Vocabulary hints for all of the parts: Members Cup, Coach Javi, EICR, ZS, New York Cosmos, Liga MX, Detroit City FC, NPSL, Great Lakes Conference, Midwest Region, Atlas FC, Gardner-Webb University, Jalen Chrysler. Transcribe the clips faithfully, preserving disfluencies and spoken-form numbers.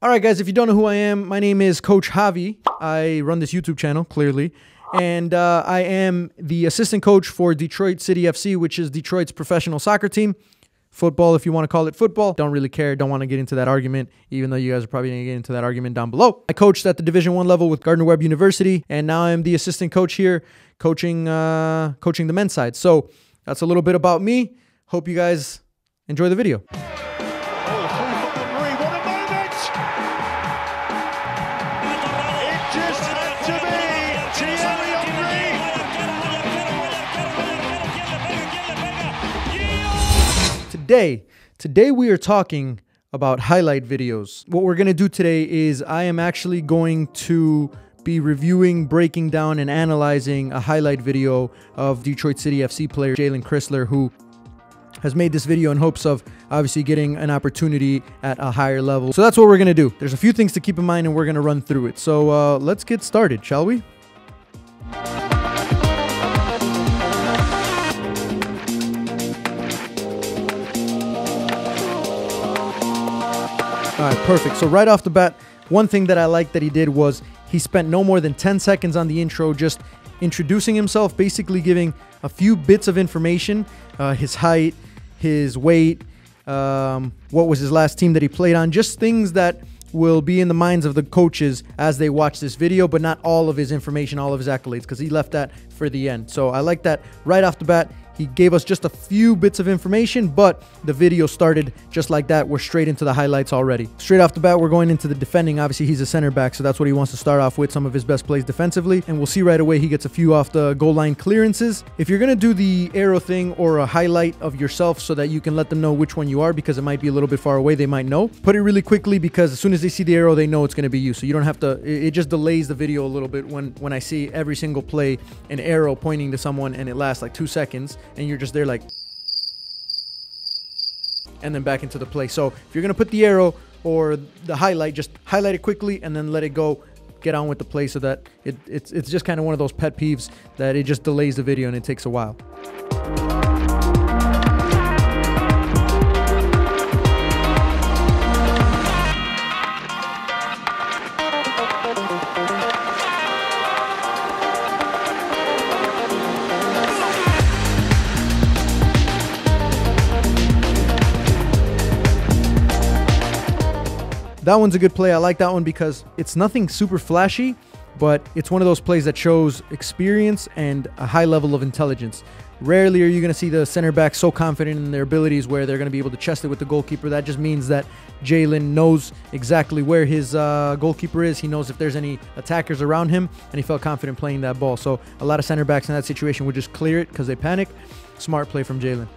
All right, guys, if you don't know who I am, my name is Coach Javi. I run this YouTube channel, clearly. And uh, I am the assistant coach for Detroit City F C, which is Detroit's professional soccer team. Football, if you want to call it football. Don't really care. Don't want to get into that argument, even though you guys are probably going to get into that argument down below. I coached at the Division one level with Gardner-Webb University, and now I'm the assistant coach here, coaching, uh, coaching the men's side. So that's a little bit about me. Hope you guys enjoy the video. Today, today we are talking about highlight videos. What we're going to do today is I am actually going to be reviewing, breaking down, and analyzing a highlight video of Detroit City F C player Jalen Chrysler, who has made this video in hopes of obviously getting an opportunity at a higher level. So that's what we're going to do. There's a few things to keep in mind and we're going to run through it. So uh, let's get started, shall we? All right, perfect. So right off the bat, one thing that I liked that he did was he spent no more than ten seconds on the intro just introducing himself, basically giving a few bits of information, uh, his height, his weight, um, what was his last team that he played on, just things that will be in the minds of the coaches as they watch this video, but not all of his information, all of his accolades, because he left that for the end. So I like that right off the bat. He gave us just a few bits of information, but the video started just like that. We're straight into the highlights already. Straight off the bat, we're going into the defending. Obviously, he's a center back, so that's what he wants to start off with, some of his best plays defensively. And we'll see right away he gets a few off the goal line clearances. If you're going to do the arrow thing or a highlight of yourself so that you can let them know which one you are, because it might be a little bit far away, they might know. Put it really quickly, because as soon as they see the arrow, they know it's going to be you. So you don't have to, it just delays the video a little bit when, when I see every single play an arrow pointing to someone and it lasts like two seconds. And you're just there like, and then back into the play. So if you're going to put the arrow or the highlight, just highlight it quickly and then let it go, get on with the play, so that it, it's, it's just kind of one of those pet peeves that it just delays the video and it takes a while. That one's a good play. I like that one because it's nothing super flashy, but it's one of those plays that shows experience and a high level of intelligence. Rarely are you going to see the center back so confident in their abilities where they're going to be able to chest it with the goalkeeper. That just means that Jalen knows exactly where his uh, goalkeeper is. He knows if there's any attackers around him, and he felt confident playing that ball. So a lot of center backs in that situation would just clear it because they panic. Smart play from Jalen.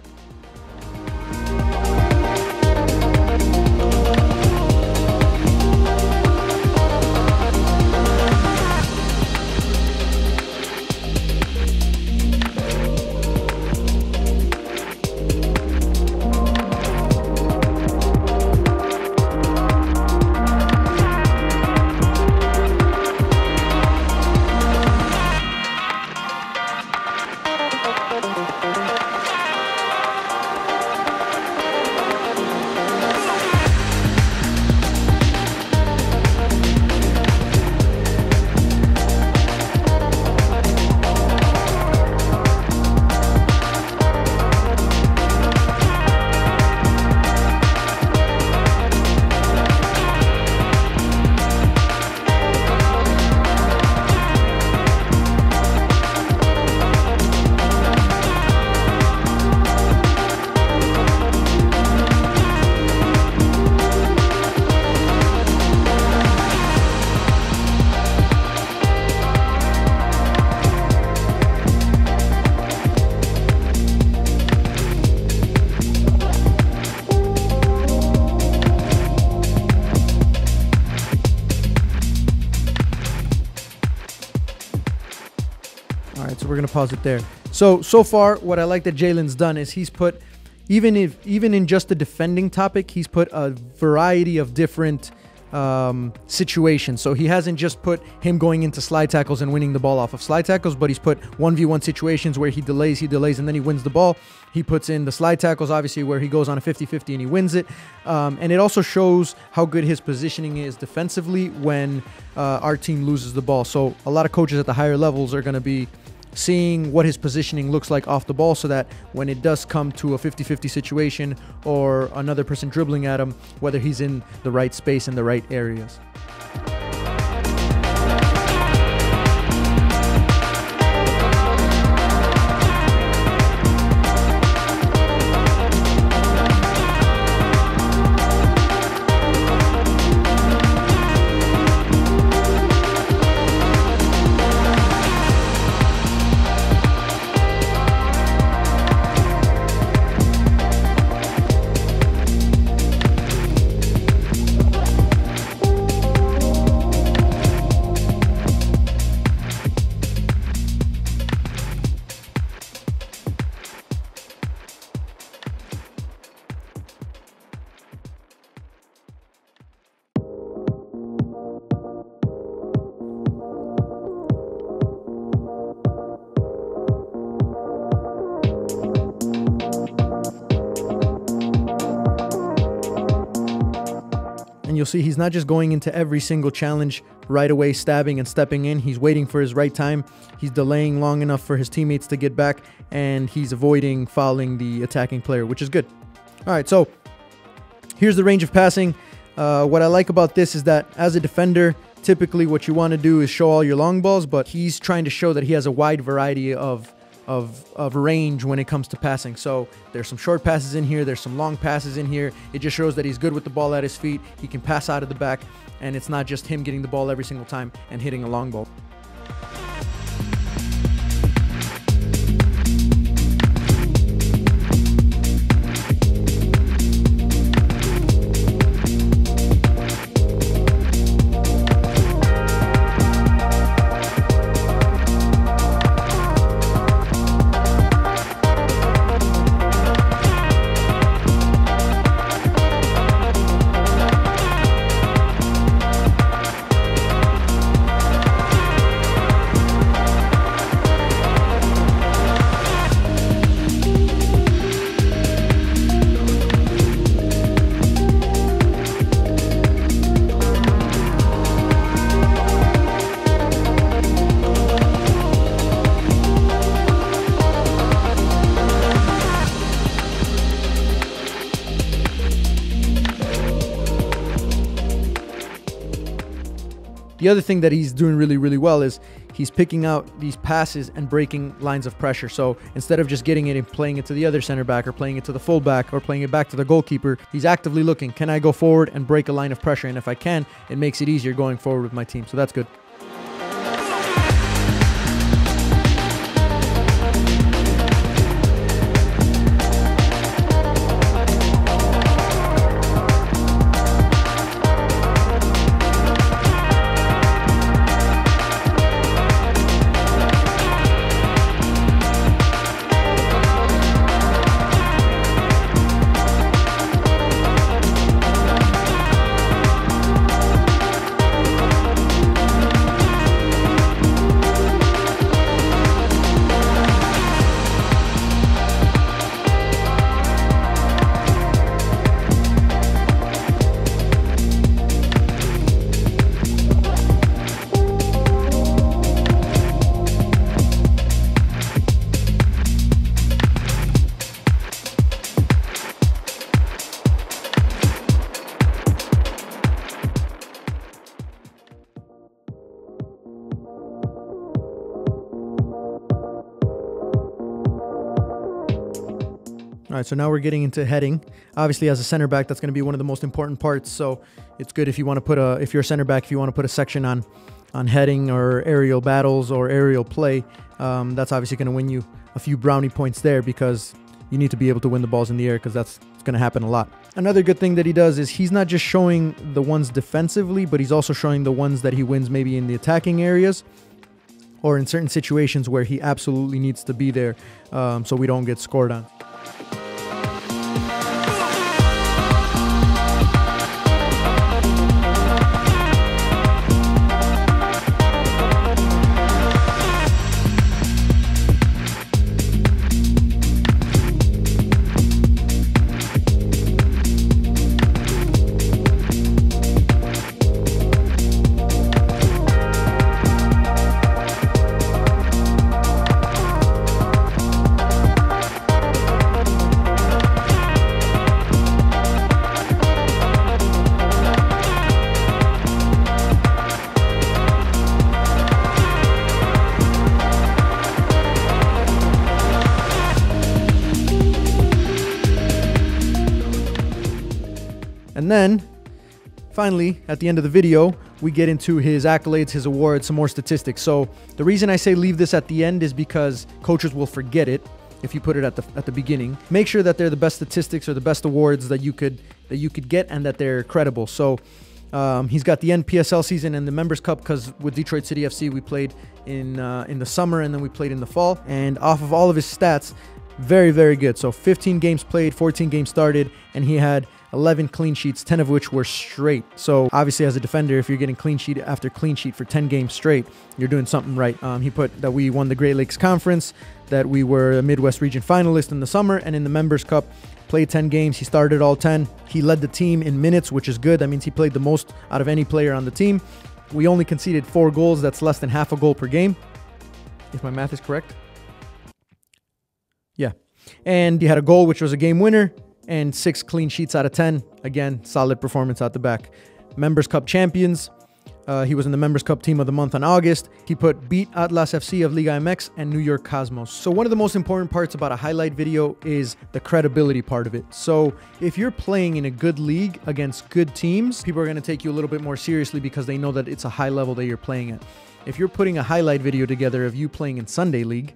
We're gonna pause it there. So so far, what I like that Jalen's done is he's put, even if even in just the defending topic, he's put a variety of different um, situation. So he hasn't just put him going into slide tackles and winning the ball off of slide tackles, but he's put one v one situations where he delays, he delays, and then he wins the ball. He puts in the slide tackles, obviously, where he goes on a fifty fifty and he wins it. Um, and it also shows how good his positioning is defensively when uh, our team loses the ball. So a lot of coaches at the higher levels are going to be seeing what his positioning looks like off the ball, so that when it does come to a fifty fifty situation or another person dribbling at him, whether he's in the right space in the right areas. You'll see he's not just going into every single challenge right away, stabbing and stepping in. He's waiting for his right time. He's delaying long enough for his teammates to get back, and he's avoiding fouling the attacking player, which is good. All right, so here's the range of passing. Uh, what I like about this is that as a defender, typically what you want to do is show all your long balls, but he's trying to show that he has a wide variety of Of, of range when it comes to passing. So there's some short passes in here, there's some long passes in here. It just shows that he's good with the ball at his feet. He can pass out of the back, and it's not just him getting the ball every single time and hitting a long ball. The other thing that he's doing really, really well is he's picking out these passes and breaking lines of pressure. So instead of just getting it and playing it to the other center back or playing it to the fullback or playing it back to the goalkeeper, he's actively looking, can I go forward and break a line of pressure? And if I can, it makes it easier going forward with my team. So that's good. All right, so now we're getting into heading. Obviously, as a center back, that's going to be one of the most important parts. So it's good if you want to put a, if you're a center back, if you want to put a section on, on heading or aerial battles or aerial play, um, that's obviously going to win you a few brownie points there, because you need to be able to win the balls in the air, because that's going to happen a lot. Another good thing that he does is he's not just showing the ones defensively, but he's also showing the ones that he wins maybe in the attacking areas, or in certain situations where he absolutely needs to be there, um, so we don't get scored on. And then, finally, at the end of the video, we get into his accolades, his awards, some more statistics. So the reason I say leave this at the end is because coaches will forget it if you put it at the at the beginning. Make sure that they're the best statistics or the best awards that you could that you could get, and that they're credible. So um, he's got the N P S L season and the Members Cup, because with Detroit City F C we played in uh, in the summer and then we played in the fall. And off of all of his stats, very very good. So fifteen games played, fourteen games started, and he had eleven clean sheets, ten of which were straight. So obviously as a defender, if you're getting clean sheet after clean sheet for ten games straight, you're doing something right. Um, he put that we won the Great Lakes Conference, that we were a Midwest Region finalist in the summer, and in the Members Cup, played ten games. He started all ten. He led the team in minutes, which is good. That means he played the most out of any player on the team. We only conceded four goals. That's less than half a goal per game, if my math is correct. Yeah. And he had a goal, which was a game winner, and six clean sheets out of ten. Again, solid performance out the back. Members Cup champions. Uh, he was in the Members Cup team of the month in August. He put beat Atlas F C of Liga M X and New York Cosmos. So one of the most important parts about a highlight video is the credibility part of it. So if you're playing in a good league against good teams, people are going to take you a little bit more seriously because they know that it's a high level that you're playing at. If you're putting a highlight video together of you playing in Sunday League,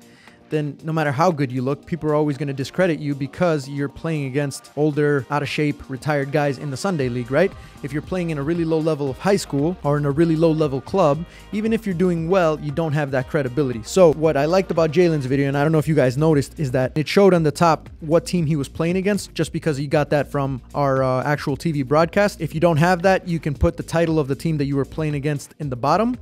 then no matter how good you look, people are always going to discredit you because you're playing against older, out-of-shape, retired guys in the Sunday League, right? If you're playing in a really low level of high school or in a really low level club, even if you're doing well, you don't have that credibility. So what I liked about Jalen's video, and I don't know if you guys noticed, is that it showed on the top what team he was playing against, just because he got that from our uh, actual T V broadcast. If you don't have that, you can put the title of the team that you were playing against in the bottom,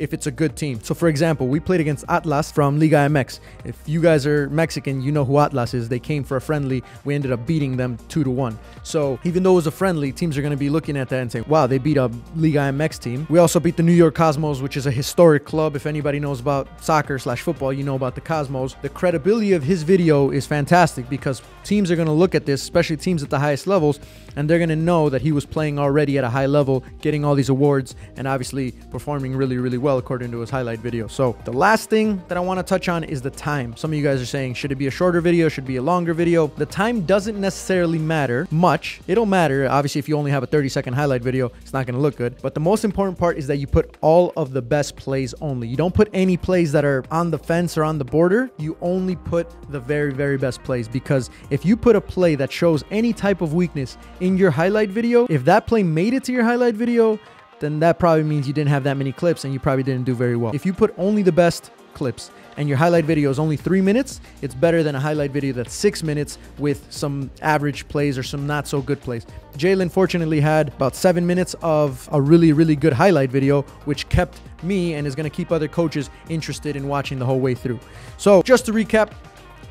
if it's a good team. So for example, we played against Atlas from Liga M X. If you guys are Mexican, you know who Atlas is. They came for a friendly. We ended up beating them two to one. So even though it was a friendly, teams are going to be looking at that and say, wow, they beat a Liga M X team. We also beat the New York Cosmos, which is a historic club. If anybody knows about soccer slash football, you know about the Cosmos. The credibility of his video is fantastic because teams are going to look at this, especially teams at the highest levels, and they're going to know that he was playing already at a high level, getting all these awards, and obviously performing really, really well, according to his highlight video. So the last thing that I want to touch on is the time. Some of you guys are saying, should it be a shorter video? Should it be a longer video? The time doesn't necessarily matter much. It'll matter. Obviously, if you only have a thirty second highlight video, it's not going to look good. But the most important part is that you put all of the best plays only. You don't put any plays that are on the fence or on the border. You only put the very, very best plays, because if you put a play that shows any type of weakness in your highlight video, if that play made it to your highlight video, then that probably means you didn't have that many clips and you probably didn't do very well. If you put only the best clips and your highlight video is only three minutes, it's better than a highlight video that's six minutes with some average plays or some not so good plays. Jalen fortunately had about seven minutes of a really, really good highlight video, which kept me and is going to keep other coaches interested in watching the whole way through. So just to recap,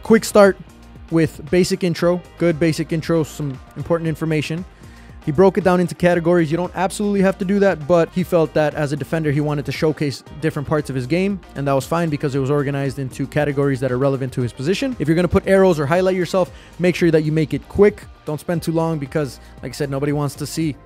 quick start with basic intro, good basic intro, some important information. He broke it down into categories. You don't absolutely have to do that, but he felt that as a defender, he wanted to showcase different parts of his game, and that was fine because it was organized into categories that are relevant to his position. If you're going to put arrows or highlight yourself, make sure that you make it quick. Don't spend too long because, like I said, nobody wants to see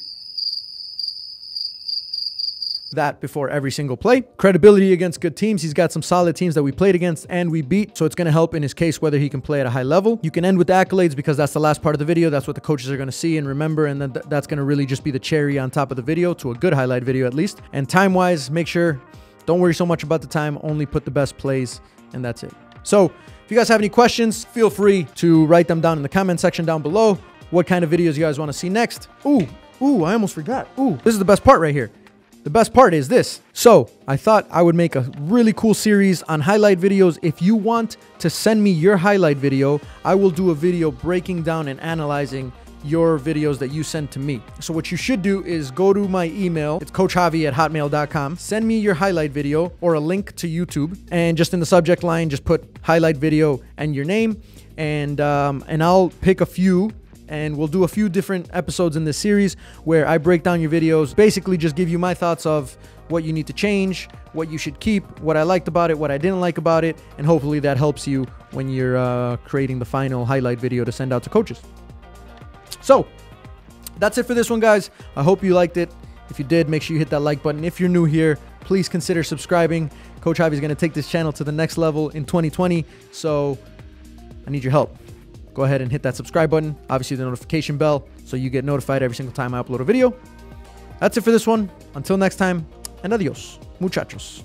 that before every single play. Credibility against good teams. He's got some solid teams that we played against and we beat, so it's going to help in his case whether he can play at a high level. You can end with the accolades because that's the last part of the video. That's what the coaches are going to see and remember, and then th that's going to really just be the cherry on top of the video, to a good highlight video at least. And time-wise, make sure, don't worry so much about the time, only put the best plays, and that's it. So if you guys have any questions, feel free to write them down in the comment section down below. What kind of videos you guys want to see next? Ooh, ooh, I almost forgot. Ooh, this is the best part right here. The best part is this. So I thought I would make a really cool series on highlight videos. If you want to send me your highlight video, I will do a video breaking down and analyzing your videos that you send to me. So what you should do is go to my email. It's coach javi at hotmail dot com. Send me your highlight video or a link to YouTube. And just in the subject line, just put highlight video and your name. And, um, and I'll pick a few. And we'll do a few different episodes in this series where I break down your videos, basically just give you my thoughts of what you need to change, what you should keep, what I liked about it, what I didn't like about it, and hopefully that helps you when you're uh, creating the final highlight video to send out to coaches. So that's it for this one, guys. I hope you liked it. If you did, make sure you hit that like button. If you're new here, please consider subscribing. Coach Javi is going to take this channel to the next level in twenty twenty, so I need your help. Go ahead and hit that subscribe button, obviously the notification bell, so you get notified every single time I upload a video. That's it for this one. Until next time, and adios, muchachos.